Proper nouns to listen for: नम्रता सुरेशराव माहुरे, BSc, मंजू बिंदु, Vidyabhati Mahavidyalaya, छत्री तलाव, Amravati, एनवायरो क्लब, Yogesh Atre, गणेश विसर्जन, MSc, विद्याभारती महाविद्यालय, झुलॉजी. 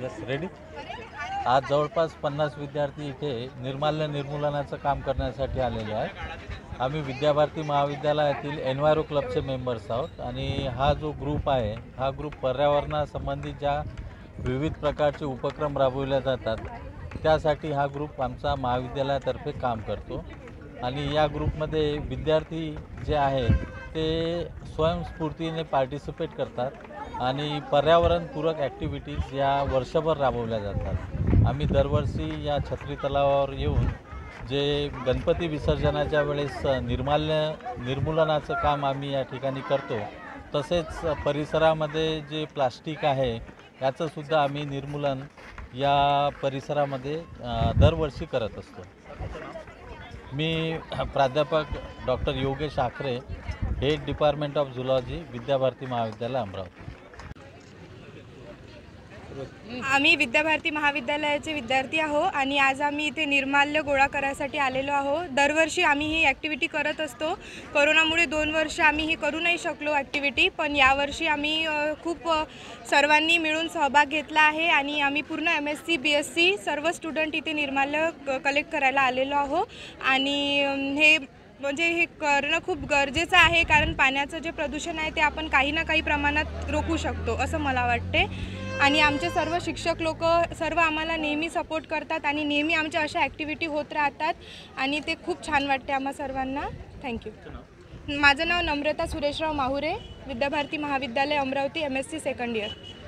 Yes ready. आज जवळपास 50 विद्यार्थी इथे निर्माल्य निर्मूलनाचं काम करण्यासाठी आलेले आहेत। आम्ही विद्याभारती महाविद्यालयातील एनवायरो क्लबचे मेंबर्स आहोत आणि हा जो ग्रुप आहे हा ग्रुप पर्यावरणासंबंधी ज्या विविध प्रकारचे उपक्रम राबवले जातात त्यासाठी हा ग्रुप आमचा महाविद्यालयातर्फे काम करतो। आणि या ग्रुपमध्ये विद्यार्थी जे आहेत ते स्वयंस्फूर्तीने पार्टिसिपेट करतात आणि पर्यावरणपूरक ॲक्टिव्हिटीज या वर्षभर राबवल्या जातात। आम्ही दरवर्षी या छत्री तलावावर येऊन जे गणपती विसर्जनाच्या वेळेस निर्माल्य निर्मूलनाचं काम आम्ही या ठिकाणी करतो, तसेच परिसरामध्ये जे प्लास्टिक आहे याचंसुद्धा आम्ही निर्मूलन या परिसरामध्ये दरवर्षी करत असतो। मी प्राध्यापक doctor Yogesh Atre, head department of झुलॉजी, विद्याभारती महाविद्यालय, Amravati. आम्ही विद्याभारती महाविद्यालयाचे विद्यार्थी आहो आणि आज आम्ही इथे निर्माल्य गोळा करायसाठी आलेलो आहो। दरवर्षी आम्ही ही ॲक्टिव्हिटी करत असतो। कोरोनामुळे 2 वर्ष आम्ही ही करू नाही शकलो ॲक्टिव्हिटी, पण यावर्षी आम्ही खूप सर्वांनी मिळून सहभाग घेतला आहे आणि आम्ही पूर्ण MSc BSc सर्व स्टुडंट इथे निर्माल्य कलेक्ट करायला आलेलो आहो। आणि हे म्हणजे हे करणं खूप गरजेचं आहे, कारण पाण्याचं जे प्रदूषण आहे ते आपण काही ना काही प्रमाणात रोखू शकतो असं मला वाटते। आणि आमचे सर्व शिक्षक लोक सर्व आम्हाला नेहमी सपोर्ट करतात आणि नेहमी आमच्या अशा ॲक्टिव्हिटी होत राहतात आणि ते खूप छान वाटते आम्हा सर्वांना। थँक्यू। माझं नाव नम्रता सुरेशराव माहुरे, विद्याभारती महाविद्यालय, Amravati, MSc second year.